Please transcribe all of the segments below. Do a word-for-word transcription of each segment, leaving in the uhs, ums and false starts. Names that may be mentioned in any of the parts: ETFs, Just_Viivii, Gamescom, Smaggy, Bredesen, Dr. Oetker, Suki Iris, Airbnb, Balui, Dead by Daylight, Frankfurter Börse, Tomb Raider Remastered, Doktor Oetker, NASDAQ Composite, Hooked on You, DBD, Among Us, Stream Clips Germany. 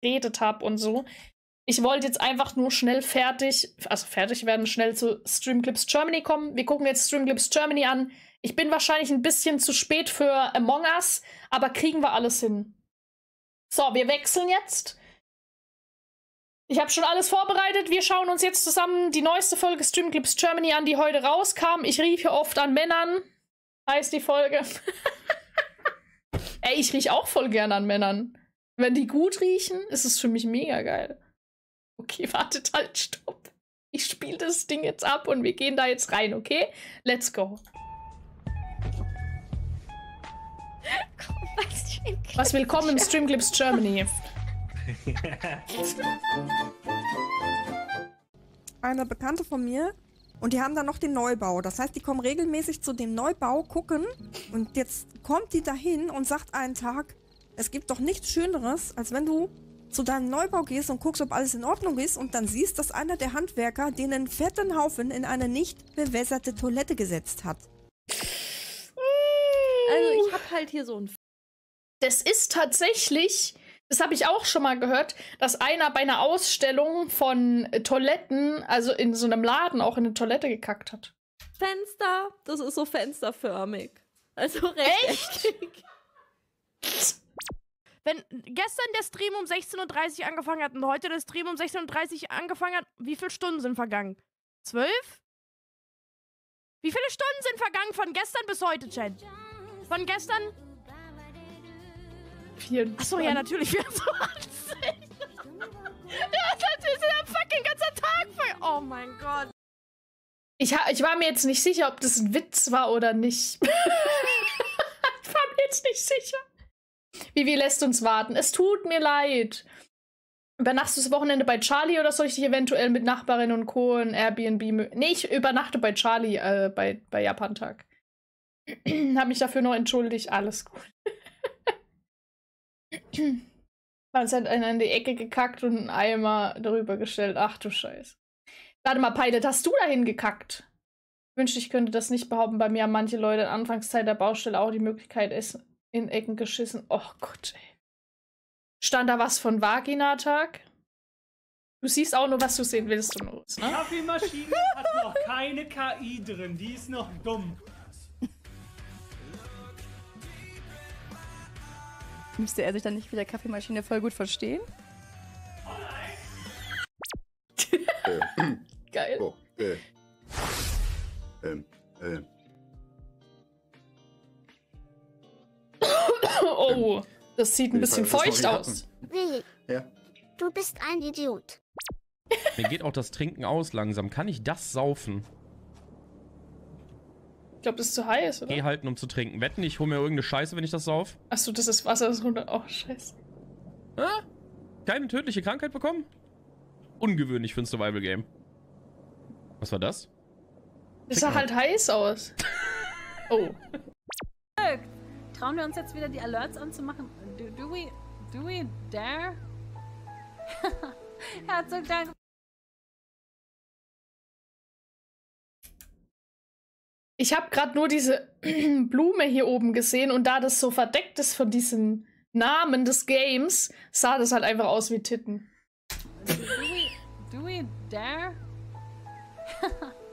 geredet habe und so. Ich wollte jetzt einfach nur schnell fertig, also fertig werden, schnell zu Stream Clips Germany kommen. Wir gucken jetzt Stream Clips Germany an. Ich bin wahrscheinlich ein bisschen zu spät für Among Us, aber kriegen wir alles hin. So, wir wechseln jetzt. Ich habe schon alles vorbereitet. Wir schauen uns jetzt zusammen die neueste Folge Stream Clips Germany an, die heute rauskam. Ich rieche hier oft an Männern. Heißt die Folge. Ey, ich rieche auch voll gern an Männern. Wenn die gut riechen, ist es für mich mega geil. Okay, wartet halt, stopp. Ich spiele das Ding jetzt ab und wir gehen da jetzt rein, okay? Let's go. Was willkommen im Stream Clips Germany. Eine Bekannte von mir und die haben dann noch den Neubau. Das heißt, die kommen regelmäßig zu dem Neubau gucken und jetzt kommt die dahin und sagt einen Tag, es gibt doch nichts Schöneres, als wenn du zu deinem Neubau gehst und guckst, ob alles in Ordnung ist und dann siehst, dass einer der Handwerker den einen fetten Haufen in eine nicht bewässerte Toilette gesetzt hat. Also ich hab halt hier so ein... Das ist tatsächlich... Das habe ich auch schon mal gehört, dass einer bei einer Ausstellung von Toiletten, also in so einem Laden, auch in eine Toilette gekackt hat. Fenster, das ist so fensterförmig. Also rechteckig. Echt? Wenn gestern der Stream um sechzehn Uhr dreißig angefangen hat und heute der Stream um sechzehn Uhr dreißig angefangen hat, wie viele Stunden sind vergangen? Zwölf? Wie viele Stunden sind vergangen von gestern bis heute, Chat? Von gestern... Achso, ja, natürlich vierundzwanzig. Ja, das ist ja fucking ganzer Tag voll. Oh mein Gott. Ich, ich war mir jetzt nicht sicher, ob das ein Witz war oder nicht. Ich war mir jetzt nicht sicher. Vivi lässt uns warten. Es tut mir leid. Übernachtest du das Wochenende bei Charlie oder soll ich dich eventuell mit Nachbarin und Co. in Airbnb... Nee, ich übernachte bei Charlie äh, bei, bei Japantag. Hab mich dafür noch entschuldigt. Alles gut. Man hat einen in die Ecke gekackt und einen Eimer darüber gestellt. Ach du Scheiße. Warte mal, Pilot, hast du dahin gekackt? Ich wünschte, ich könnte das nicht behaupten. Bei mir haben manche Leute in Anfangszeit der Baustelle auch die Möglichkeit, essen in Ecken geschissen. Och Gott, ey. Stand da was von Vaginatag? Du siehst auch nur, was du sehen willst und los, ne? Kaffeemaschine hat noch keine K I drin. Die ist noch dumm. Müsste er sich dann nicht mit der Kaffeemaschine voll gut verstehen? Geil. Oh, äh. Ähm, ähm. Oh, das sieht ein bisschen feucht aus. Willi, ja? Du bist ein Idiot. Mir geht auch das Trinken aus langsam. Kann ich das saufen? Ich glaube, das ist zu heiß, oder? Geh halten, um zu trinken. Wetten, ich hol mir irgendeine Scheiße, wenn ich das sauf. Achso, das ist Wasser, das runter. Oh, Scheiße. Ah, keine tödliche Krankheit bekommen? Ungewöhnlich für ein Survival-Game. Was war das? Das sah halt heiß aus. Oh. Trauen wir uns jetzt wieder die Alerts anzumachen? Do, do we... Do we dare? Herzlichen Dank. Ich habe gerade nur diese Blume hier oben gesehen und da das so verdeckt ist von diesem Namen des Games, sah das halt einfach aus wie Titten. Do we, do we dare?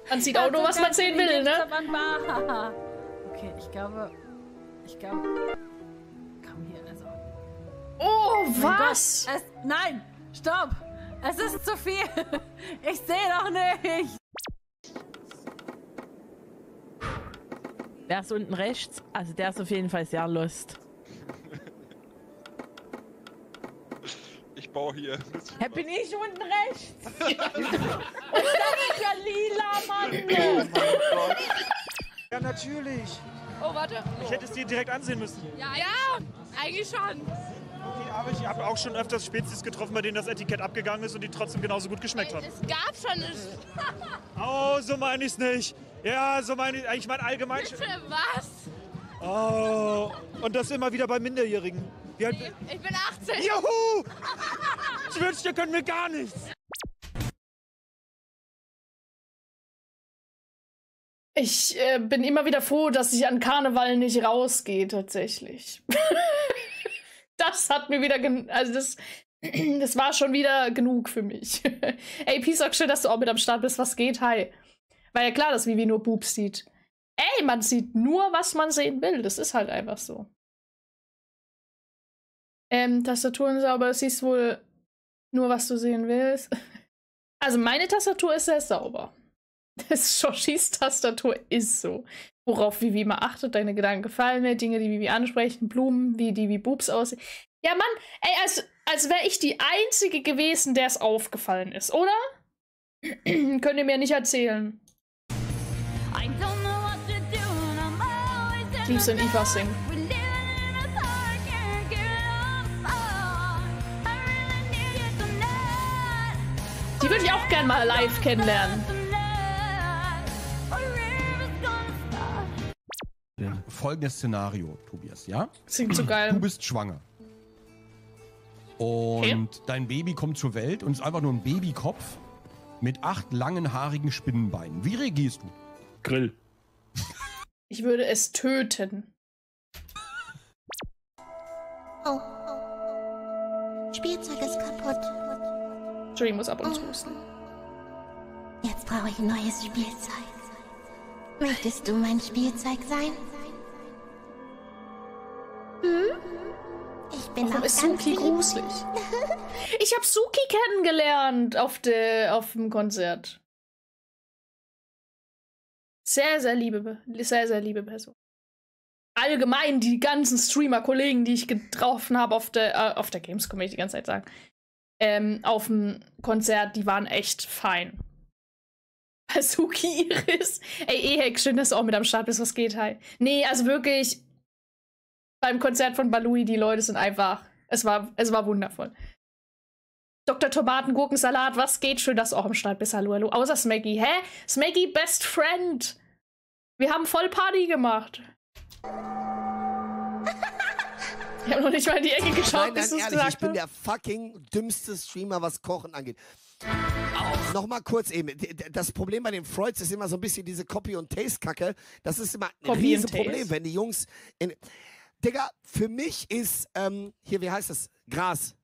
Man sieht auch nur, was man sehen will, ne? Okay, ich glaube... Ich glaube... Komm hier, also... Oh, was? Es, nein, stopp! Es ist zu viel! Ich sehe doch nicht! Der ist unten rechts, also der ist auf jeden Fall sehr lost. Ich baue hier. Hä, bin ich unten rechts? Und das ist ja lila, Mann! Oh mein Gott. Ja, natürlich. Oh, warte. Ich hätte es dir direkt ansehen müssen. Ja, ja, eigentlich schon. Okay, aber ich habe auch schon öfters Spezies getroffen, bei denen das Etikett abgegangen ist und die trotzdem genauso gut geschmeckt haben. Es gab schon eine... Oh, so meine ich's nicht. Ja, so meine ich, ich meine allgemein... Bitte, was? Oh, und das immer wieder bei Minderjährigen. Wie halt nee, ich bin achtzehn. Juhu! Ich wünschte, ihr könnt mir gar nichts. Ich äh, bin immer wieder froh, dass ich an Karneval nicht rausgehe, tatsächlich. Das hat mir wieder... Also das Das war schon wieder genug für mich. Ey, Pisock, schön, dass du auch mit am Start bist. Was geht? Hi. War ja klar, dass Vivi nur Boobs sieht. Ey, man sieht nur, was man sehen will. Das ist halt einfach so. Ähm, Tastaturen sauber. Du siehst wohl nur, was du sehen willst. Also meine Tastatur ist sehr sauber. Das Shoshis Tastatur ist so. Worauf Vivi immer achtet, deine Gedanken gefallen mir, Dinge, die Vivi ansprechen, Blumen, wie die wie Boobs aussehen. Ja, Mann, ey, als, als wäre ich die Einzige gewesen, der es aufgefallen ist, oder? Könnt ihr mir nicht erzählen. Ich lieb's in Eva singen. Die würde ich auch gern mal live kennenlernen. Ja. Folgendes Szenario, Tobias, ja? Klingt so geil. Du bist schwanger. Und okay. Dein Baby kommt zur Welt und ist einfach nur ein Babykopf mit acht langen, haarigen Spinnenbeinen. Wie reagierst du? Grill. Ich würde es töten. Oh. Spielzeug ist kaputt. Julie muss ab und zu husten. Jetzt brauche ich ein neues Spielzeug. Möchtest du mein Spielzeug sein? Hm? Ich bin Warum auch ist ganz Suki gruselig. Ich habe Suki kennengelernt auf, de, auf dem Konzert. Sehr, sehr liebe, sehr, sehr liebe Person. Allgemein die ganzen Streamer-Kollegen, die ich getroffen habe auf der, äh, auf der Gamescom, kann ich die ganze Zeit sagen, ähm, auf dem Konzert, die waren echt fein. Suki Iris. Ey, Ehek, schön, dass du auch mit am Start bist. Was geht, hi? Nee, also wirklich, beim Konzert von Balui, die Leute sind einfach, es war, es war wundervoll. Doktor Tomaten, Gurkensalat, was geht? Schön, dass du auch am Start bist. Hallo, hallo. Außer Smaggy. Hä? Smaggy, best friend. Wir haben voll Party gemacht. Ich habe noch nicht mal in die Ecke geschaut, bis du es gesagt hast. Ich bin der fucking dümmste Streamer, was Kochen angeht. Auch. Nochmal kurz eben, das Problem bei den Freuds ist immer so ein bisschen diese Copy-and-Taste-Kacke. Das ist immer ein Riesenproblem, wenn die Jungs... In Digga, für mich ist, ähm, hier, wie heißt das? Gras.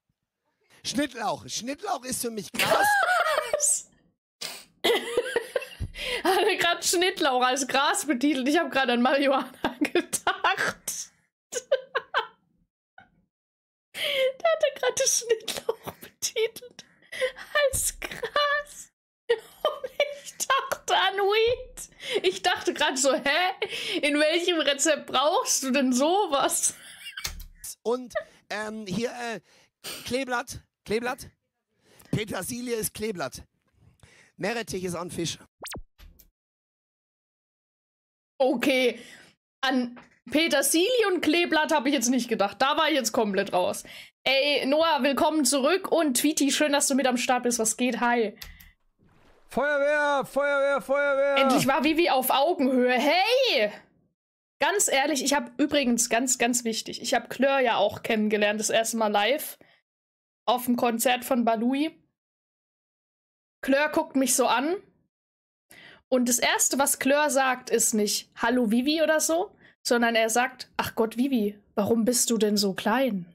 Schnittlauch. Schnittlauch ist für mich Gras. Gras. Hatte gerade Schnittlauch als Gras betitelt. Ich habe gerade an Marihuana gedacht. Der hatte gerade Schnittlauch betitelt. Als Gras. Und ich dachte an Weed. Ich dachte gerade so, hä? In welchem Rezept brauchst du denn sowas? Und ähm, hier äh, Kleeblatt. Kleeblatt. Petersilie ist Kleeblatt. Meerrettich ist auch ein Fisch. Okay. An Petersilie und Kleeblatt habe ich jetzt nicht gedacht. Da war ich jetzt komplett raus. Ey, Noah, willkommen zurück. Und Tweety, schön, dass du mit am Start bist. Was geht? Hi. Feuerwehr, Feuerwehr, Feuerwehr. Endlich war Vivi auf Augenhöhe. Hey! Ganz ehrlich, ich habe übrigens ganz, ganz wichtig, ich habe Claire ja auch kennengelernt, das erste Mal live. Auf dem Konzert von Balui. Claire guckt mich so an. Und das Erste, was Claire sagt, ist nicht, hallo Vivi oder so, sondern er sagt, ach Gott, Vivi, warum bist du denn so klein?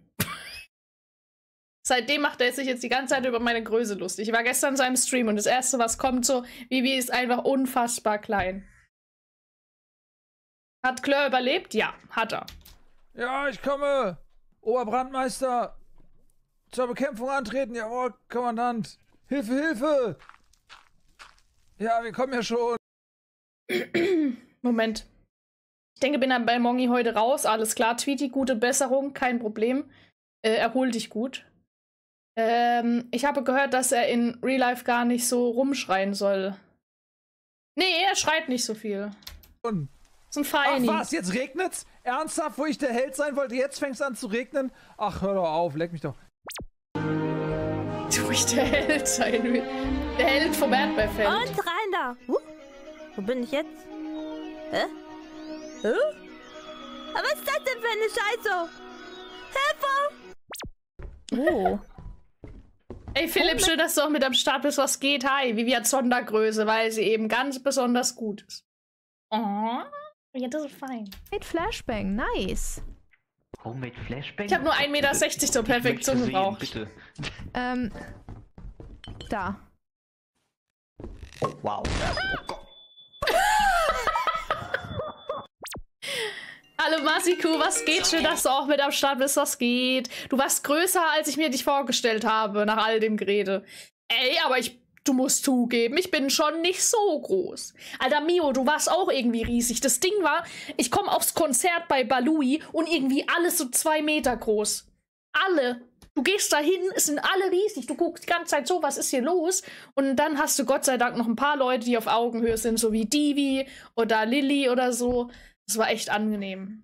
Seitdem macht er sich jetzt die ganze Zeit über meine Größe lustig. Ich war gestern in seinem Stream und das Erste, was kommt, so, Vivi ist einfach unfassbar klein. Hat Claire überlebt? Ja, hat er. Ja, ich komme. Oberbrandmeister. Zur Bekämpfung antreten. Jawohl, Kommandant. Hilfe, Hilfe. Ja, wir kommen ja schon. Moment. Ich denke, bin dann bei Mongi heute raus. Alles klar, Tweety, gute Besserung, kein Problem. Äh, erhol dich gut. Ähm, ich habe gehört, dass er in Real Life gar nicht so rumschreien soll. Nee, er schreit nicht so viel. Und so ein Feini. Ach was, jetzt regnet's? Ernsthaft, wo ich der Held sein wollte, jetzt fängt's an zu regnen? Ach, hör doch auf, leck mich doch. Wo ich der Held sein will. Der Held vom Erdbeerfeld. Und rein da. Huh? Wo bin ich jetzt? Hä? Hä? Aber was ist das denn für eine Scheiße? Hilfe! Oh. Ey Philipp, schön, dass du auch mit am Start bist. Was geht? Hi, Vivi hat Sondergröße, weil sie eben ganz besonders gut ist. Oh, ja, das ist fein. Mit Flashbang, nice. Oh, mit Flashbang? Ich habe nur ein Meter sechzig zur Perfektion gebraucht. Ähm. Da. Oh, wow. Oh Gott. Hallo Masiku, was geht? Schön, dass du auch mit am Start bist, was geht? Du warst größer, als ich mir dich vorgestellt habe, nach all dem Gerede. Ey, aber ich, du musst zugeben, ich bin schon nicht so groß. Alter Mio, du warst auch irgendwie riesig. Das Ding war, ich komme aufs Konzert bei Balui und irgendwie alles so zwei Meter groß. Alle. Du gehst dahin, es sind alle riesig. Du guckst die ganze Zeit so, was ist hier los? Und dann hast du Gott sei Dank noch ein paar Leute, die auf Augenhöhe sind, so wie Divi oder Lilly oder so. Das war echt angenehm.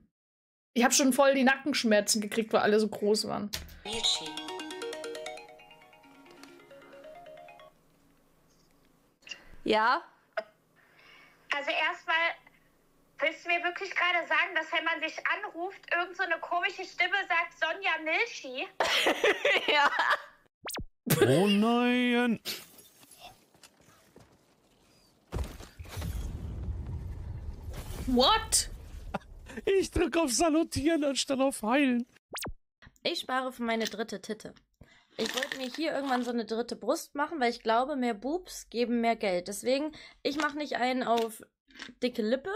Ich habe schon voll die Nackenschmerzen gekriegt, weil alle so groß waren. Ja? Also erstmal, willst du mir wirklich gerade sagen, dass wenn man sich anruft, irgend so eine komische Stimme sagt, Sonja Milchi? Ja. Oh nein. What? Ich drücke auf Salutieren anstatt auf Heilen. Ich spare für meine dritte Titte. Ich wollte mir hier irgendwann so eine dritte Brust machen, weil ich glaube, mehr Boobs geben mehr Geld. Deswegen, ich mache nicht einen auf dicke Lippe,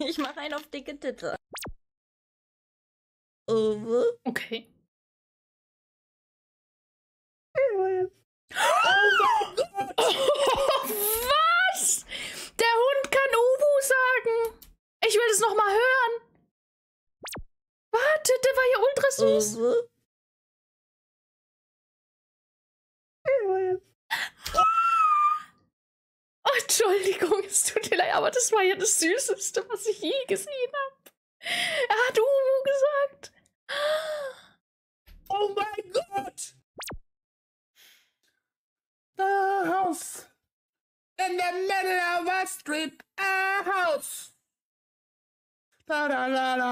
ich mache einen auf dicke Titte. Okay. Oh, was? Der Hund kann Uwu sagen. Ich will es nochmal hören. Warte, der war ja ultra süß. Oh, Entschuldigung, es tut mir leid, aber das war ja das Süßeste, was ich je gesehen habe. Er hat Uhu gesagt. Oh mein Gott. A house. In the middle of a street. A house. Er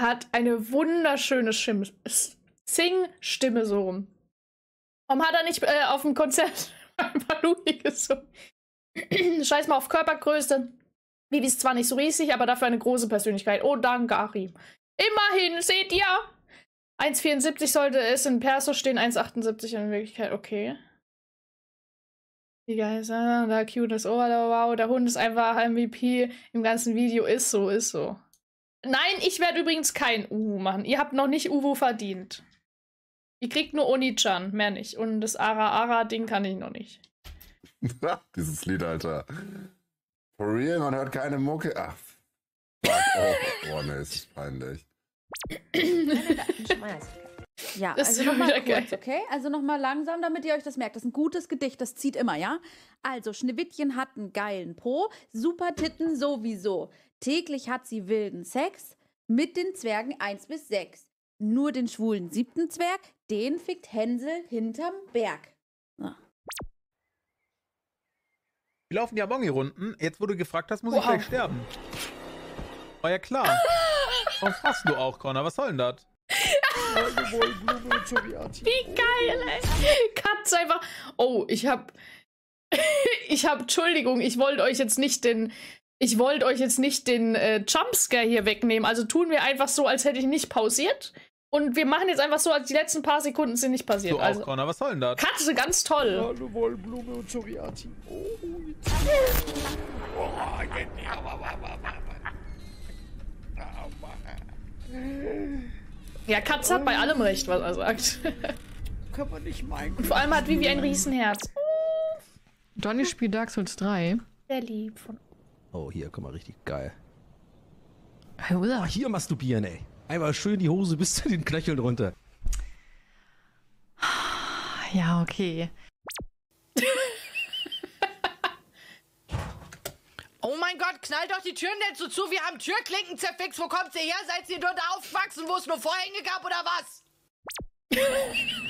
hat eine wunderschöne Sing-Stimme so rum. Warum hat er nicht äh, auf dem Konzert Balui gesungen? Scheiß mal auf Körpergröße. Vivi ist zwar nicht so riesig, aber dafür eine große Persönlichkeit. Oh, danke, Achim. Immerhin, seht ihr? eins Komma vierundsiebzig sollte es in Perso stehen, eins Komma achtundsiebzig in Wirklichkeit. Okay. Da cute ist, oh wow, der Hund ist einfach M V P im ganzen Video, ist so, ist so. Nein, ich werde übrigens kein Uwu machen. Ihr habt noch nicht Uwu verdient. Ihr kriegt nur Oni-chan, mehr nicht. Und das Ara-Ara-Ding kann ich noch nicht. Dieses Lied, Alter. For real, man hört keine Mucke. Ach, oh, oh ne, ist peinlich. Ja, das also nochmal kurz, geil. Okay? Also nochmal langsam, damit ihr euch das merkt. Das ist ein gutes Gedicht, das zieht immer, ja? Also, Schneewittchen hat einen geilen Po, super Titten sowieso. Täglich hat sie wilden Sex mit den Zwergen eins bis sechs. Nur den schwulen siebten Zwerg, den fickt Hänsel hinterm Berg. Ah. Wir laufen die Among-Runden. Jetzt, wo du gefragt hast, muss wow. ich gleich sterben. War ja klar. Warum hast du auch, Connor? Was soll denn das? Wie geil, ey. Katz einfach. Oh, ich hab. Ich hab. Entschuldigung, ich wollte euch jetzt nicht den. Ich wollte euch jetzt nicht den äh, Jumpscare hier wegnehmen. Also tun wir einfach so, als hätte ich nicht pausiert. Und wir machen jetzt einfach so, als die letzten paar Sekunden sind nicht passiert. So also, auch, Connor, was soll denn das? Katze, ganz toll. Hallo, Wollblume und Choriati. Oh, ja, Katze hat bei allem recht, was er sagt. Kann man nicht meinen. Und vor allem hat Vivi ein Riesenherz. Johnny spielt Dark Souls drei. Sehr lieb von. Oh, hier, guck mal, richtig geil. Oh, hier masturbieren, ey. Einmal schön die Hose bis zu den Knöcheln runter. Ja, okay. Oh mein Gott, knallt doch die Türen denn so zu? Wir haben Türklinken zerfixt. Wo kommt ihr her? Seid ihr dort aufgewachsen, wo es nur Vorhänge gab oder was?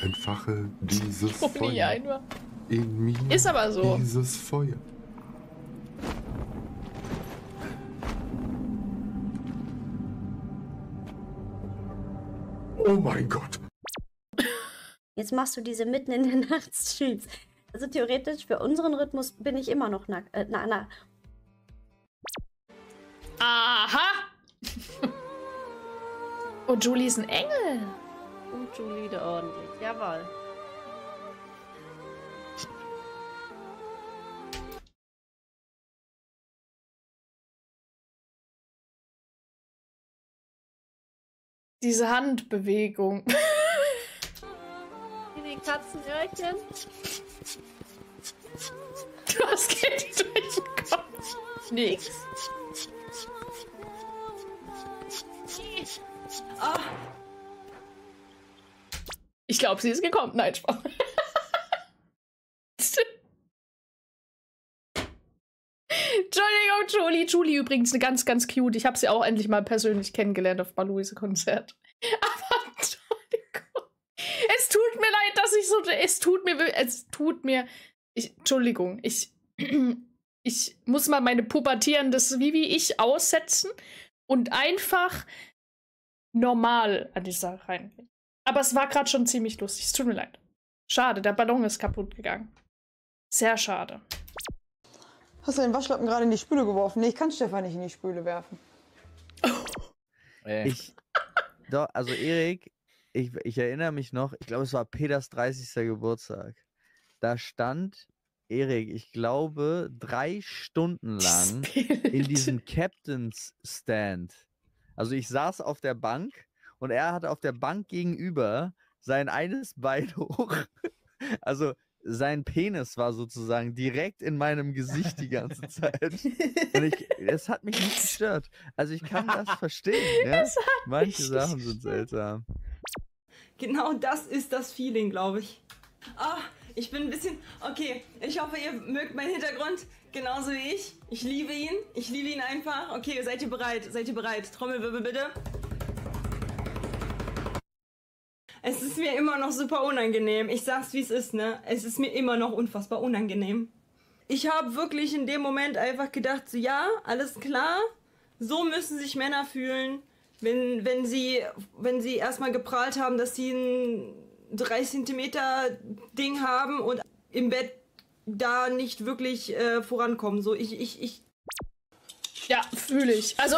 Entfache dieses oh, Feuer in mir. Ist aber so. Dieses Feuer. Oh mein Gott. Jetzt machst du diese mitten in der Nacht Streams. Also theoretisch für unseren Rhythmus bin ich immer noch nackt. Äh, na, na. Aha! Oh, Julie ist ein Engel. Und Julie da ordentlich. Jawohl. Diese Handbewegung. Die Katzenöhrchen. Was geht durch den Kopf? Nix. Oh. Ich glaube, sie ist gekommen. Nein, Spaß. Entschuldigung, Julie. Julie übrigens eine ganz, ganz cute. Ich habe sie auch endlich mal persönlich kennengelernt auf Baluis Konzert. Aber Entschuldigung. Es tut mir leid, dass ich so... Es tut mir... Es tut mir... Ich, Entschuldigung. Ich, ich muss mal meine pubertierendes Vivi ich aussetzen und einfach... normal an die Sache reingehen. Aber es war gerade schon ziemlich lustig. Es tut mir leid. Schade, der Ballon ist kaputt gegangen. Sehr schade. Hast du den Waschlappen gerade in die Spüle geworfen? Nee, ich kann Stefan nicht in die Spüle werfen. Ey. Ich, doch, also Erik, ich, ich erinnere mich noch, ich glaube, es war Peters dreißigsten Geburtstag. Da stand Erik, ich glaube, drei Stunden lang in diesem Captain's Stand. Also ich saß auf der Bank und er hatte auf der Bank gegenüber sein eines Bein hoch. Also sein Penis war sozusagen direkt in meinem Gesicht die ganze Zeit. Und ich, es hat mich nicht gestört. Also ich kann das verstehen. Ja? Manche Sachen sind seltsam. Genau das ist das Feeling, glaube ich. Oh, ich bin ein bisschen... Okay, ich hoffe, ihr mögt meinen Hintergrund. Genauso wie ich. Ich liebe ihn. Ich liebe ihn einfach. Okay, seid ihr bereit? Seid ihr bereit? Trommelwirbel bitte. Es ist mir immer noch super unangenehm. Ich sag's, wie es ist, ne? Es ist mir immer noch unfassbar unangenehm. Ich habe wirklich in dem Moment einfach gedacht, so, ja, alles klar. So müssen sich Männer fühlen, wenn, wenn sie, wenn sie erstmal geprahlt haben, dass sie ein drei Zentimeter Ding haben und im Bett da nicht wirklich äh, vorankommen. So, ich, ich, ich. Ja, fühle ich. Also.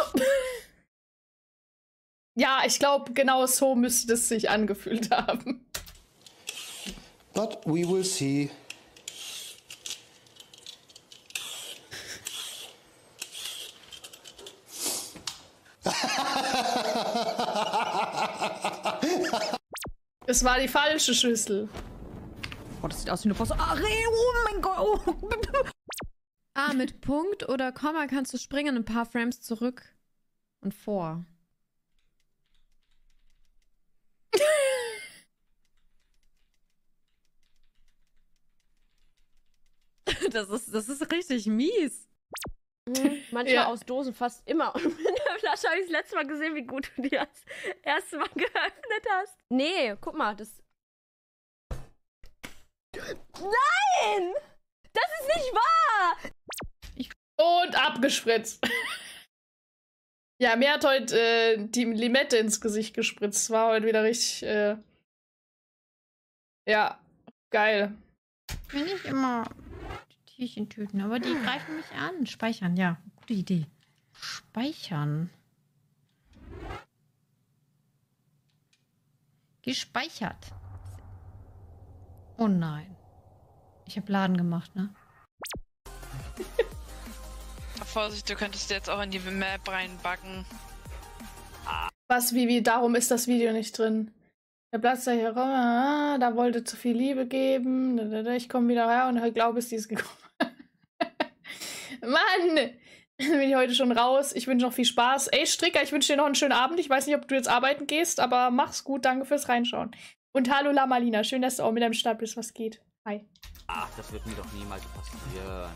Ja, ich glaube, genau so müsste es sich angefühlt haben. But we will see. Es war die falsche Schüssel. Oh, das sieht aus wie eine Post. Ah, oh mein Gott. Oh. Ah, mit Punkt oder Komma kannst du springen ein paar Frames zurück und vor. Das ist, das ist richtig mies. Mhm, manchmal ja. Aus Dosen, fast immer. Und in der Flasche habe ich das letzte Mal gesehen, wie gut du die das erste Mal geöffnet hast. Nee, guck mal, das... Nein! Das ist nicht wahr! Ich Und abgespritzt. Ja, mir hat heute äh, die Limette ins Gesicht gespritzt. War heute wieder richtig, äh... ja, geil. Ich will nicht immer die Tierchen töten, aber die greifen mich an. Speichern, ja. Gute Idee. Speichern. Gespeichert. Oh nein. Ich habe Laden gemacht, ne? Vorsicht, du könntest jetzt auch in die Map reinbacken. Was, Vivi? Darum ist das Video nicht drin. Der Platz da hier rum, ah, da wollte zu viel Liebe geben. Ich komme wieder her und ich glaube, es ist gekommen. Mann! Bin ich heute schon raus. Ich wünsche noch viel Spaß. Ey, Stricker, ich wünsche dir noch einen schönen Abend. Ich weiß nicht, ob du jetzt arbeiten gehst, aber mach's gut. Danke fürs Reinschauen. Und hallo Lamalina, schön, dass du auch mit deinem Start bist. Was geht? Hi. Ach, das wird mir doch niemals passieren.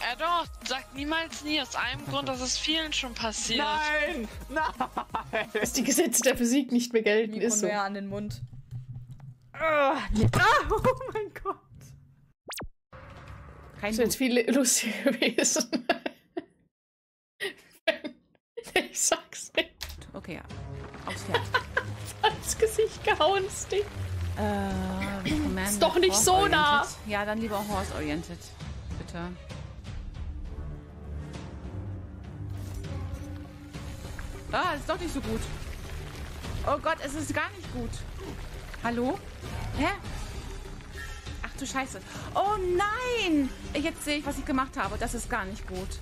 Ja doch, sag niemals nie, aus einem Grund, dass es vielen schon passiert. Nein! Nein! Dass die Gesetze der Physik nicht mehr gelten, Mikro ist so. Mehr an den Mund. Ah, oh mein Gott. Kein das ist jetzt viel lustiger gewesen. Ich sag's nicht. Okay, ja. Aufs Pferd. Ins Gesicht gehauen, das Ding. Äh, ist doch nicht so nah. Ja, dann lieber horse-oriented. Bitte. Ah, ist doch nicht so gut. Oh Gott, es ist gar nicht gut. Hallo? Hä? Ach du Scheiße. Oh nein! Jetzt sehe ich, was ich gemacht habe. Das ist gar nicht gut.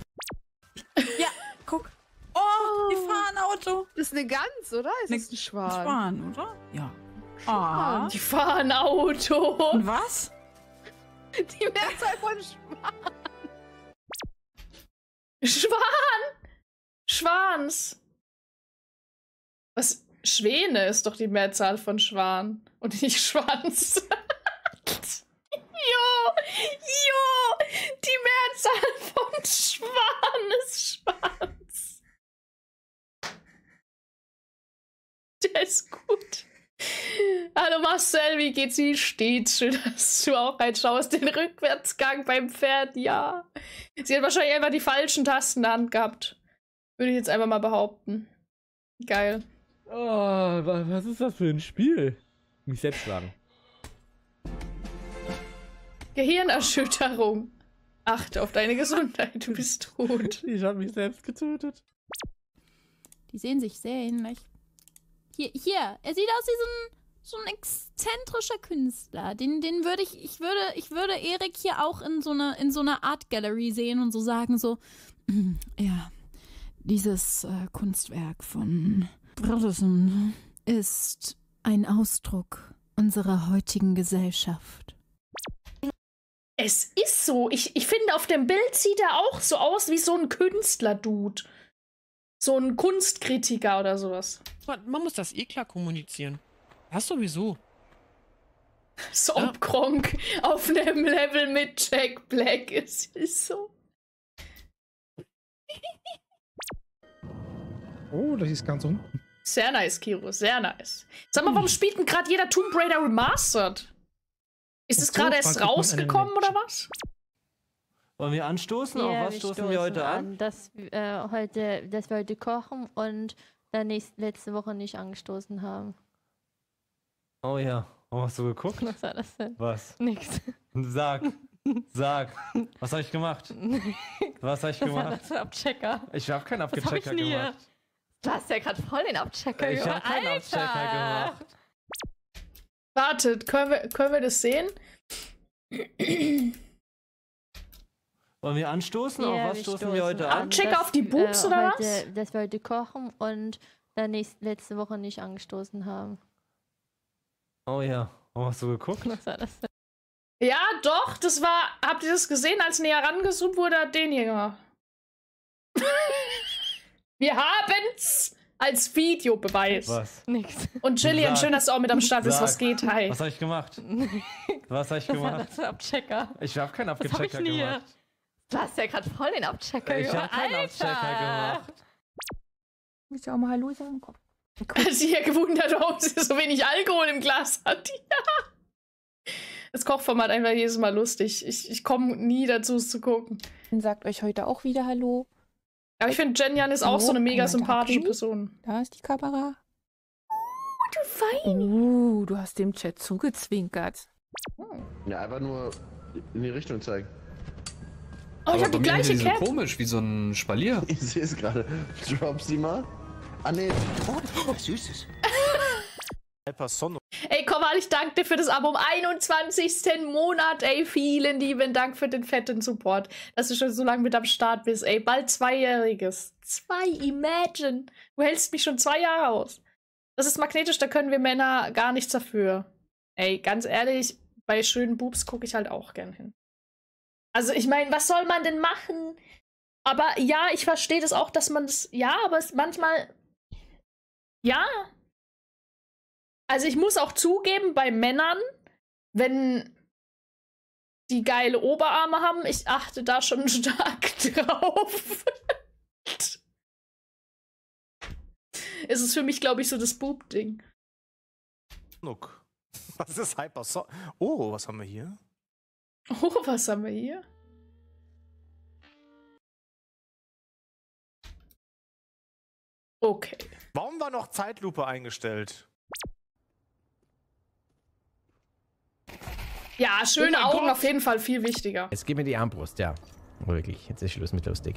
Ja, guck. Oh, oh. Die fahren Auto. Das ist eine Gans, oder? Ist ne, das ein Schwan? Ein Schwan, oder? Ja. Schwan. Oh. Die fahren Auto. Und was? Die Mehrzahl von Schwan. Schwan! Schwans! Was? Schwäne ist doch die Mehrzahl von Schwan. Und nicht Schwanz. Jo! Jo! Die Mehrzahl von Schwan ist Schwanz. Der ist gut. Hallo Marcel, wie geht's Ihnen stets? Schön, dass du auch reinschaust. Den Rückwärtsgang beim Pferd, ja. Sie hat wahrscheinlich einfach die falschen Tasten in der Hand gehabt. Würde ich jetzt einfach mal behaupten. Geil. Oh, was ist das für ein Spiel? Mich selbst schlagen. Gehirnerschütterung. Achte auf deine Gesundheit, du bist tot. Ich habe mich selbst getötet. Die sehen sich sehr ähnlich. Hier, hier, er sieht aus wie so ein, so ein exzentrischer Künstler. Den, den würde ich, ich würde, ich würde Erik hier auch in so eine, in so einer Art Gallery sehen und so sagen so, ja, dieses äh, Kunstwerk von Bredesen ist ein Ausdruck unserer heutigen Gesellschaft. Es ist so. Ich, ich finde, auf dem Bild sieht er auch so aus wie so ein Künstler-Dude. So ein Kunstkritiker oder sowas. Man, man muss das eh klar kommunizieren. Das sowieso. Soapkronk ja. Auf einem Level mit Jack Black. Es ist so. Oh, das ist ganz unten. Sehr nice, Kiro. Sehr nice. Sag mal, hm. warum spielt denn gerade jeder Tomb Raider Remastered? Ist es gerade erst rausgekommen oder was? Wollen wir anstoßen? Ja, auf was wir stoßen, stoßen wir heute an? an? Dass, äh, heute, dass wir heute kochen und dann nächst, letzte Woche nicht angestoßen haben. Oh ja. Oh, hast du geguckt? Was war das denn? Was? Nix. Sag. Sag. Was habe ich gemacht? Was habe ich was gemacht? War das für Abchecker? Ich habe keinen Abchecker hab gemacht. Du hast ja gerade voll den Abchecker ich gemacht. Ich habe keinen Abchecker gemacht. Wartet, können wir, können wir das sehen? Wollen wir anstoßen? Ja, auf was wir stoßen, stoßen wir heute an? Abcheck auf die Boobs äh, oder heute, was? Dass wir heute kochen und dann nächst, letzte Woche nicht angestoßen haben. Oh ja. Oh, hast du geguckt? Was war das denn? Ja, doch, das war. Habt ihr das gesehen, als näher rangezoomt wurde, hat den hier gemacht. Wir haben's! Als Videobeweis. Was? Nix. Und Jillian, schön, dass du auch mit am Start bist. Was geht? Hi. Was habe ich gemacht? Was habe ich gemacht? Das war Abchecker. Ich habe keinen Abchecker gemacht. Du hast ja gerade voll den Abchecker gemacht. Ich habe keinen Abchecker gemacht. Ich muss ja auch mal Hallo sagen. Hat sich ja gewundert, warum sie so wenig Alkohol im Glas hat. Ja. Das Kochformat einfach jedes Mal lustig. Ich, ich komme nie dazu, es zu gucken. Dann sagt euch heute auch wieder Hallo. Aber ich finde, Jenjan ist auch oh, so eine mega sympathische Person. Da ist die Kamera. Oh, du Fein. Uh, du hast dem Chat zugezwinkert. Hm. Ja, einfach nur in die Richtung zeigen. Oh, aber ich hab die gleiche Cap. So komisch, wie so ein Spalier. Ich sehe es gerade. Drop sie mal. Ah, nee. Oh, was Süßes. Ey, komm mal, ich danke dir für das Abo im einundzwanzigsten Monat, ey, vielen lieben Dank für den fetten Support, dass du schon so lange mit am Start bist, ey, bald Zweijähriges. Zwei, imagine, du hältst mich schon zwei Jahre aus. Das ist magnetisch, da können wir Männer gar nichts dafür. Ey, ganz ehrlich, bei schönen Boobs gucke ich halt auch gern hin. Also, ich meine, was soll man denn machen? Aber ja, ich verstehe das auch, dass man das, ja, aber es manchmal, ja. Also ich muss auch zugeben, bei Männern, wenn die geile Oberarme haben, ich achte da schon stark drauf. Es ist für mich, glaube ich, so das Boob-Ding. Look. Was ist Hyperson? Oh, was haben wir hier? Oh, was haben wir hier? Okay. Warum war noch Zeitlupe eingestellt? Ja, schöne oh Augen Gott. Auf jeden Fall viel wichtiger. Jetzt gib mir die Armbrust, ja. Wirklich, jetzt ist Schluss mit lustig.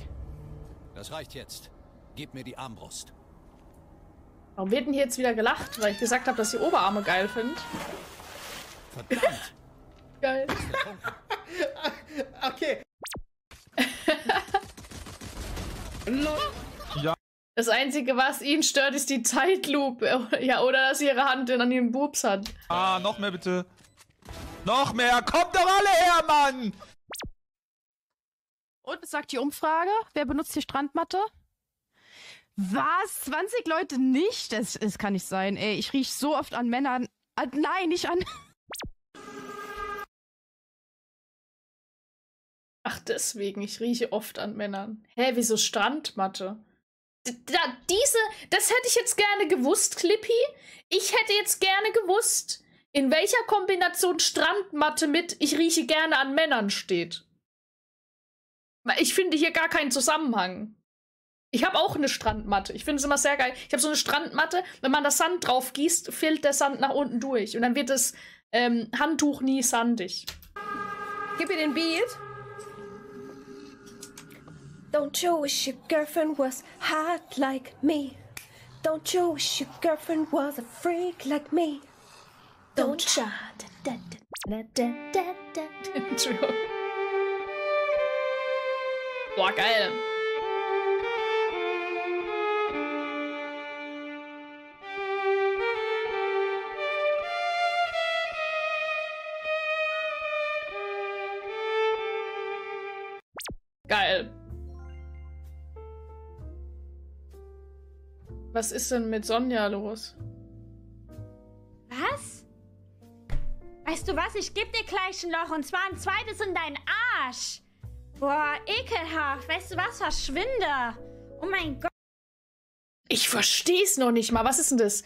Das reicht jetzt. Gib mir die Armbrust. Warum wird denn hier jetzt wieder gelacht? Weil ich gesagt habe, dass ich Oberarme geil finde. Verdammt! Geil. Okay. Ja. Das Einzige, was ihn stört, ist die Zeitlupe. Ja, oder dass ihre Hand an ihren Boobs hat. Ah, noch mehr bitte. Noch mehr! Kommt doch alle her, Mann! Und es sagt die Umfrage, wer benutzt die Strandmatte? Was? zwanzig Leute nicht? Das, das kann nicht sein, ey. Ich riech so oft an Männern. Ah, nein, nicht an... Ach, deswegen. Ich rieche oft an Männern. Hä, wieso Strandmatte? Da, diese, das hätte ich jetzt gerne gewusst, Clippy. Ich hätte jetzt gerne gewusst, in welcher Kombination Strandmatte mit ich rieche gerne an Männern steht. Ich finde hier gar keinen Zusammenhang. Ich habe auch eine Strandmatte. Ich finde es immer sehr geil. Ich habe so eine Strandmatte, wenn man das Sand drauf gießt, fällt der Sand nach unten durch. Und dann wird das ähm, Handtuch nie sandig. Gib mir den Beat. Don't you wish your girlfriend was hot like me? Don't you wish your girlfriend was a freak like me? Don't you? Boah, geil. Geil. Was ist denn mit Sonja los? Was? Weißt du was? Ich geb dir gleich ein Loch und zwar ein zweites in deinen Arsch. Boah, ekelhaft. Weißt du was? Verschwinde. Oh mein Gott. Ich versteh's noch nicht mal. Was ist denn das?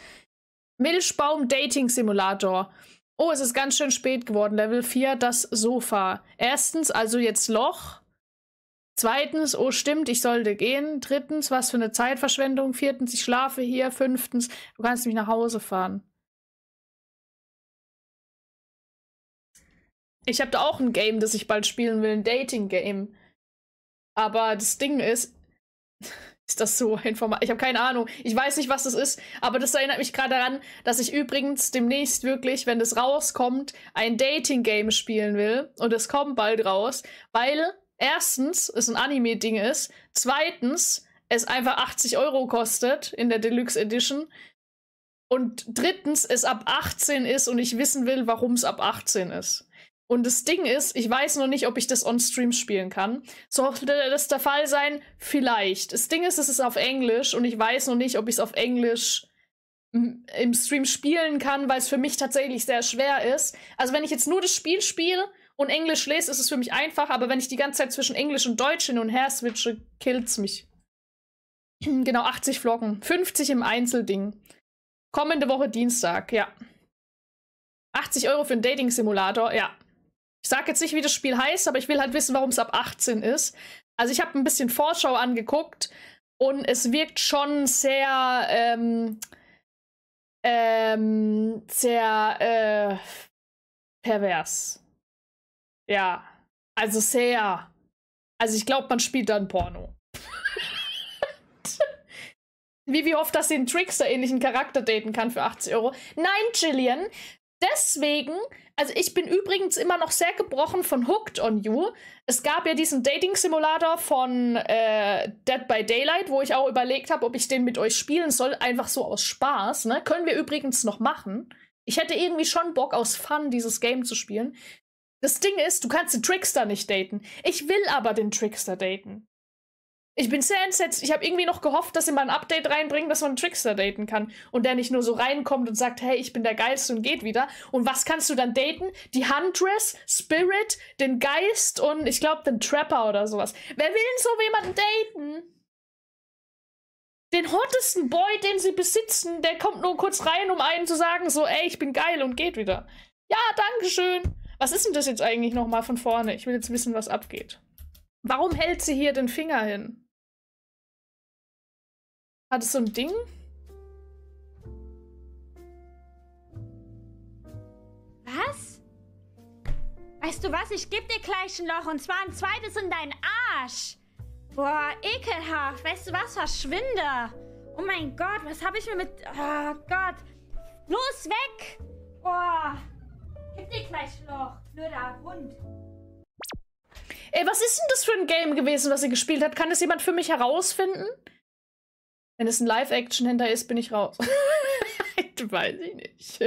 Milchbaum-Dating-Simulator. Oh, es ist ganz schön spät geworden. Level vier, das Sofa. Erstens, also jetzt Loch. Zweitens, oh stimmt, ich sollte gehen. Drittens, was für eine Zeitverschwendung. Viertens, ich schlafe hier. Fünftens, du kannst mich nach Hause fahren. Ich habe da auch ein Game, das ich bald spielen will, ein Dating-Game. Aber das Ding ist, ist das so informal? Ich habe keine Ahnung. Ich weiß nicht, was das ist, aber das erinnert mich gerade daran, dass ich übrigens demnächst wirklich, wenn das rauskommt, ein Dating-Game spielen will. Und es kommt bald raus, weil... Erstens, es ein Anime-Ding ist. Zweitens, es einfach achtzig Euro kostet in der Deluxe Edition. Und drittens, es ab achtzehn ist und ich wissen will, warum es ab achtzehn ist. Und das Ding ist, ich weiß noch nicht, ob ich das on-stream spielen kann. Sollte das der Fall sein? Vielleicht. Das Ding ist, es ist auf Englisch und ich weiß noch nicht, ob ich es auf Englisch im Stream spielen kann, weil es für mich tatsächlich sehr schwer ist. Also wenn ich jetzt nur das Spiel spiele, und Englisch lese, ist es für mich einfach, aber wenn ich die ganze Zeit zwischen Englisch und Deutsch hin und her switche, killt's mich. Genau, achtzig Flocken. fünfzig im Einzelding. Kommende Woche Dienstag, ja. achtzig Euro für einen Dating-Simulator, ja. Ich sag jetzt nicht, wie das Spiel heißt, aber ich will halt wissen, warum es ab achtzehn ist. Also ich habe ein bisschen Vorschau angeguckt und es wirkt schon sehr, ähm, ähm, sehr, äh, pervers. Ja, also sehr. Also ich glaube, man spielt dann Porno. Wie wie hofft, dass sie einen Trickster-ähnlichen Charakter daten kann für achtzig Euro. Nein, Jillian. Deswegen, also ich bin übrigens immer noch sehr gebrochen von Hooked on You. Es gab ja diesen Dating-Simulator von äh, Dead by Daylight, wo ich auch überlegt habe, ob ich den mit euch spielen soll. Einfach so aus Spaß, ne? Können wir übrigens noch machen. Ich hätte irgendwie schon Bock aus Fun, dieses Game zu spielen. Das Ding ist, du kannst den Trickster nicht daten. Ich will aber den Trickster daten. Ich bin sehr entsetzt. Ich habe irgendwie noch gehofft, dass sie mal ein Update reinbringen, dass man einen Trickster daten kann. Und der nicht nur so reinkommt und sagt, hey, ich bin der Geilste und geht wieder. Und was kannst du dann daten? Die Huntress, Spirit, den Geist und ich glaube den Trapper oder sowas. Wer will denn so jemanden daten? Den hottesten Boy, den sie besitzen, der kommt nur kurz rein, um einen zu sagen, so, ey, ich bin geil und geht wieder. Ja, dankeschön. Was ist denn das jetzt eigentlich nochmal von vorne? Ich will jetzt wissen, was abgeht. Warum hält sie hier den Finger hin? Hat es so ein Ding? Was? Weißt du was? Ich geb dir gleich ein Loch und zwar ein zweites in deinen Arsch. Boah, ekelhaft. Weißt du was? Verschwinde. Oh mein Gott, was habe ich mir mit... Oh Gott. Los, weg! Oh. Gib dir gleich Loch, blöder Hund. Ey, was ist denn das für ein Game gewesen, was sie gespielt hat? Kann das jemand für mich herausfinden? Wenn es ein Live-Action hinter ist, bin ich raus. Weiß ich nicht.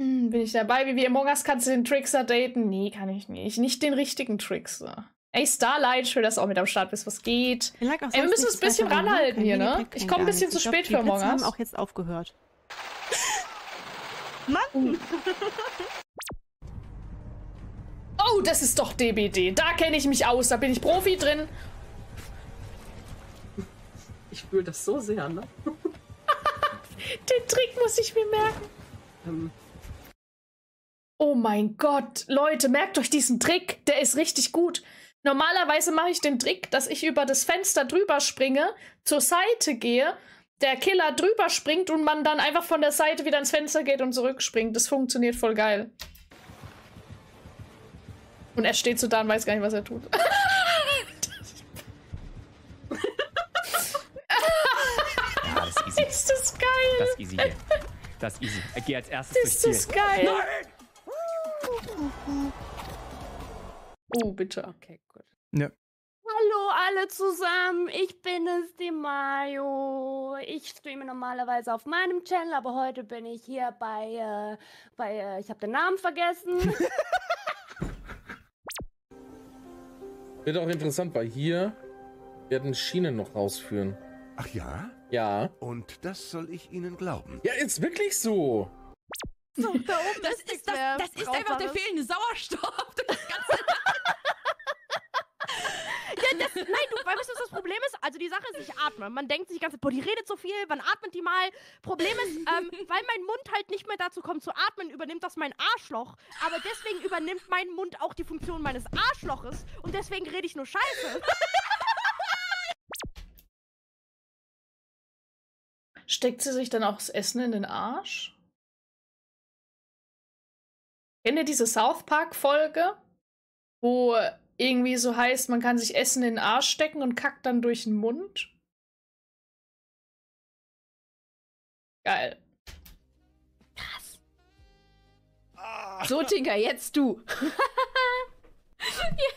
Hm, bin ich dabei? Wie, wie Among Us kannst du den Trickster daten? Nee, kann ich nicht. Nicht den richtigen Trickster. Ey, Starlight, schön, dass du auch mit am Start bist, was geht. Ey, wir müssen uns ein bisschen ranhalten hier, ne? Ich komme ein bisschen zu spät für Among Us. Die haben auch jetzt aufgehört. Mann! Oh, das ist doch D B D. Da kenne ich mich aus, da bin ich Profi drin. Ich fühle das so sehr, ne? Den Trick muss ich mir merken. Ähm. Oh mein Gott, Leute, merkt euch diesen Trick. Der ist richtig gut. Normalerweise mache ich den Trick, dass ich über das Fenster drüber springe, zur Seite gehe, der Killer drüber springt und man dann einfach von der Seite wieder ins Fenster geht und zurückspringt. Das funktioniert voll geil. Und er steht so da und weiß gar nicht, was er tut. Ist das geil? Das ist easy. Das ist easy. Er geht als erstes durchs Ziel. Ist das geil? Nein! Oh, bitte. Okay, gut. Ja. Hallo alle zusammen. Ich bin es, die Mayo. Ich streame normalerweise auf meinem Channel, aber heute bin ich hier bei, äh, bei, äh, ich habe den Namen vergessen. Wird auch interessant, weil hier werden Schienen noch rausführen. Ach ja? Ja. Und das soll ich Ihnen glauben. Ja, ist wirklich so. So, da oben das ist, ist, das, das ist einfach der fehlende Sauerstoff. Das ganze ja, das, nein, du weißt, was das Problem ist? Also die Sache ist, ich atme. Man denkt sich die ganze Zeit, boah, die redet so viel, wann atmet die mal? Problem ist, ähm, weil mein Mund halt nicht mehr dazu kommt zu atmen, übernimmt das mein Arschloch. Aber deswegen übernimmt mein Mund auch die Funktion meines Arschloches. Und deswegen rede ich nur Scheiße. Steckt sie sich dann auch das Essen in den Arsch? Kennt ihr diese South Park-Folge? Wo irgendwie so heißt, man kann sich Essen in den Arsch stecken und kackt dann durch den Mund? Geil. Krass. Ah. So, Tinker, jetzt du.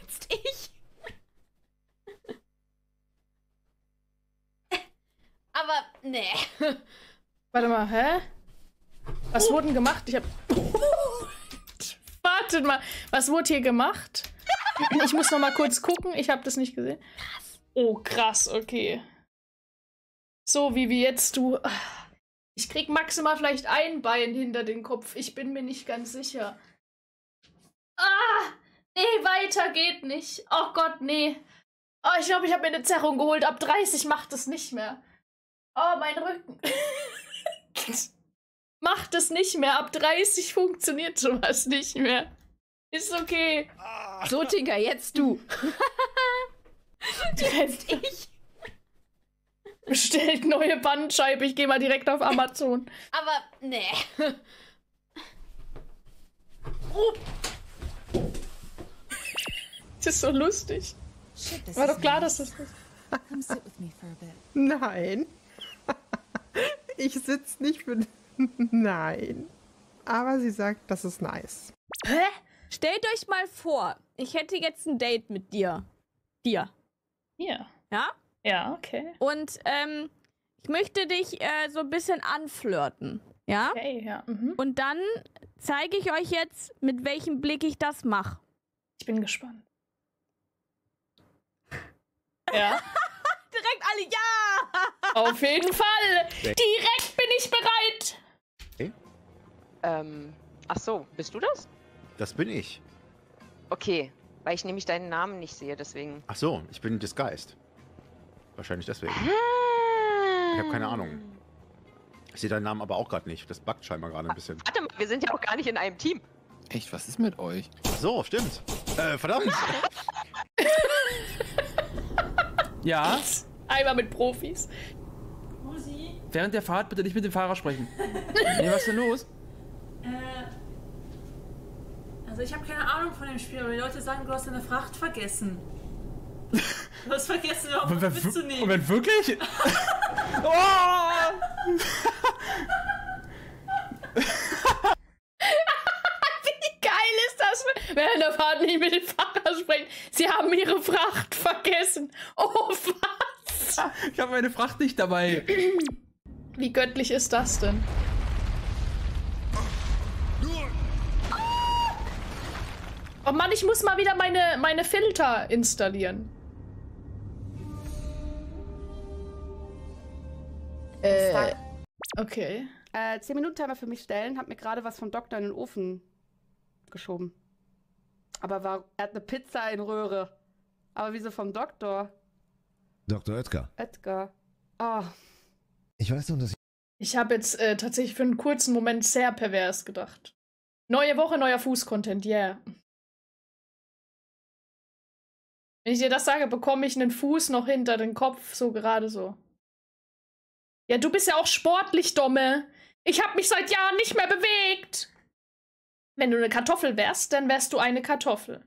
Jetzt ich. Aber, nee. Warte mal, hä? Was oh. wurde denn gemacht? Ich hab... Wartet mal. Was wurde hier gemacht? Ich muss noch mal kurz gucken. Ich habe das nicht gesehen. Oh, krass. Okay. So, wie wir jetzt du... Ich krieg maximal vielleicht ein Bein hinter den Kopf. Ich bin mir nicht ganz sicher. Ah! Nee, weiter geht nicht. Oh Gott, nee. Oh, ich glaube, ich habe mir eine Zerrung geholt. Ab dreißig macht das nicht mehr. Oh, mein Rücken. Macht es nicht mehr. Ab dreißig funktioniert sowas nicht mehr. Ist okay. So, Tinker, jetzt du. Jetzt ich. Bestellt neue Bandscheibe. Ich gehe mal direkt auf Amazon. Aber, nee. Oh. Das ist so lustig. Shit, war doch klar, dass das ist. Nein. Ich sitze nicht für... Nein. Aber sie sagt, das ist nice. Hä? Stellt euch mal vor, ich hätte jetzt ein Date mit dir. Dir. Ja. Ja? Ja, okay. Und ähm, ich möchte dich äh, so ein bisschen anflirten. Ja? Okay, ja. Mhm. Und dann zeige ich euch jetzt, mit welchem Blick ich das mache. Ich bin gespannt. Ja? Direkt alle, ja! Auf jeden Fall! Direkt bin ich bereit! Okay. Ähm, ach so, bist du das? Das bin ich. Okay, weil ich nämlich deinen Namen nicht sehe, deswegen. Ach so, ich bin disguised. Wahrscheinlich deswegen. Ah. Ich habe keine Ahnung. Ich sehe deinen Namen aber auch gerade nicht. Das buggt scheinbar gerade ein bisschen. Warte mal, wir sind ja auch gar nicht in einem Team. Echt, was ist mit euch? Ach so, stimmt. Äh, verdammt! Ja? Einmal mit Profis. Rosi? Während der Fahrt bitte nicht mit dem Fahrer sprechen. Nee, was ist denn los? Äh, also ich habe keine Ahnung von dem Spiel, aber die Leute sagen, du hast deine Fracht vergessen. Du hast vergessen, überhaupt mitzunehmen. Moment, wirklich? Oh! Wie geil ist das? Während der Fahrt nicht mit dem Fahrer sprechen. Sie haben ihre Fracht vergessen. Oh, was? Ich habe meine Fracht nicht dabei. Wie göttlich ist das denn? Oh Mann, ich muss mal wieder meine, meine Filter installieren. Äh, okay. Äh, zehn Minuten Timer für mich stellen, hat mir gerade was vom Doktor in den Ofen geschoben. Aber war, er hat eine Pizza in Röhre. Aber wieso vom Doktor? Doktor Oetker. Oetker. Oh. Ich weiß nur, dass ich... Ich habe jetzt äh, tatsächlich für einen kurzen Moment sehr pervers gedacht. Neue Woche, neuer Fuß-Content, yeah. Wenn ich dir das sage, bekomme ich einen Fuß noch hinter den Kopf, so gerade so. Ja, du bist ja auch sportlich, Domme. Ich habe mich seit Jahren nicht mehr bewegt. Wenn du eine Kartoffel wärst, dann wärst du eine Kartoffel.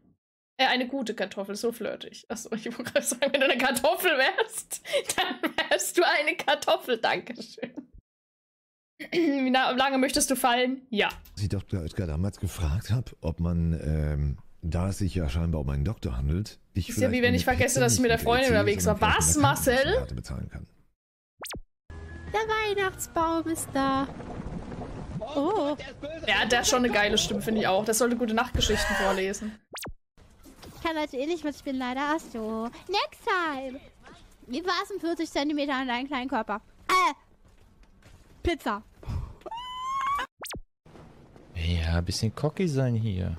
Äh, eine gute Kartoffel, so flirtig. Achso, ich wollte gerade sagen, wenn du eine Kartoffel wärst, dann wärst du eine Kartoffel. Dankeschön. Wie lange möchtest du fallen? Ja. Als ich Doktor Oetker damals gefragt habe, ob man, ähm, da es sich ja scheinbar um einen Doktor handelt, ich ist ja wie wenn ich vergesse, dass ich mit der Freundin unterwegs war. Was, Marcel? Bezahlen kann. Der Weihnachtsbaum ist da. Oh. Ja, der hat schon eine geile Stimme, finde ich auch. Das sollte gute Nachtgeschichten vorlesen. Ich kann heute eh nicht was spielen, leider. Astro. Next time. Wie war es um vierzig Zentimeter an deinen kleinen Körper? Äh. Pizza. Ja, ein bisschen cocky sein hier.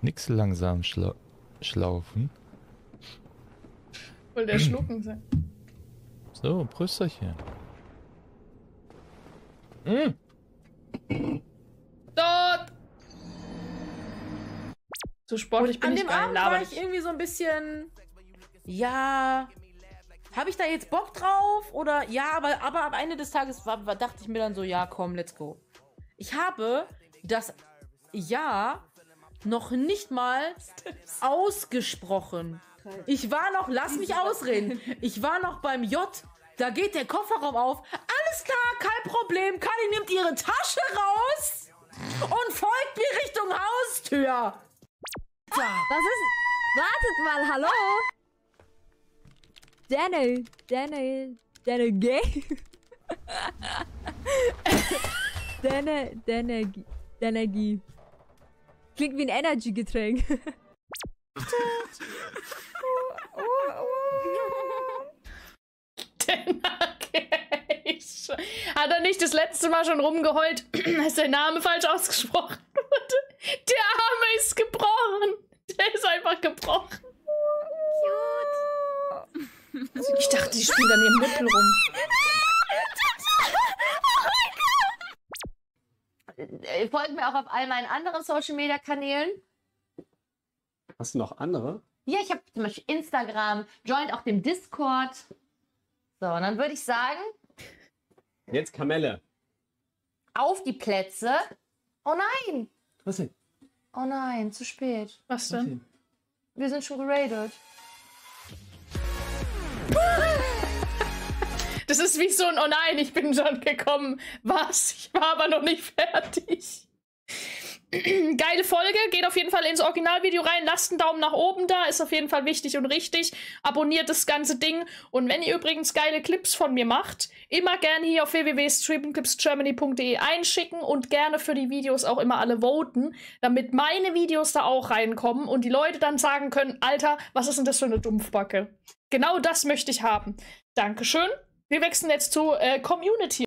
Nix langsam schla schlaufen. Wohl der Schlucken sein. So, Prösterchen. Mm. Dort! So sportlich bin ich geil. An dem Abend war ich irgendwie so ein bisschen... Ja... Habe ich da jetzt Bock drauf? Oder... Ja, aber, aber am Ende des Tages war, war, dachte ich mir dann so, ja komm, let's go. Ich habe das Ja noch nicht mal ausgesprochen. Ich war noch... Lass mich ausreden. Ich war noch beim J... Da geht der Kofferraum auf. Alles klar, kein Problem. Kali nimmt ihre Tasche raus und folgt mir Richtung Haustür. So. Was ist... Wartet mal, hallo? Daniel, Daniel, Daniel gay? Daniel, Daniel, Daniel. Klingt wie ein Energy-Getränk. oh, oh, oh. Hat er nicht das letzte Mal schon rumgeheult, dass der Name falsch ausgesprochen wurde? Der Arme ist gebrochen. Der ist einfach gebrochen. Cute. Also ich dachte, die spielen an ihrem Nippel rum. Oh, folgt mir auch auf all meinen anderen Social Media Kanälen. Hast du noch andere? Ja, ich habe zum Beispiel Instagram, joint auch dem Discord. So, und dann würde ich sagen... Jetzt Kamelle. Auf die Plätze. Oh nein! Was denn? Oh nein, zu spät. Was denn? Was denn? Wir sind schon geradet. Das ist wie so ein Oh nein, ich bin schon gekommen. Was? Ich war aber noch nicht fertig. Geile Folge, geht auf jeden Fall ins Originalvideo rein, lasst einen Daumen nach oben da, ist auf jeden Fall wichtig und richtig, abonniert das ganze Ding und wenn ihr übrigens geile Clips von mir macht, immer gerne hier auf w w w punkt stream clips germany punkt de einschicken und gerne für die Videos auch immer alle voten, damit meine Videos da auch reinkommen und die Leute dann sagen können, Alter, was ist denn das für eine Dumpfbacke? Genau das möchte ich haben. Dankeschön, wir wechseln jetzt zu äh, Community.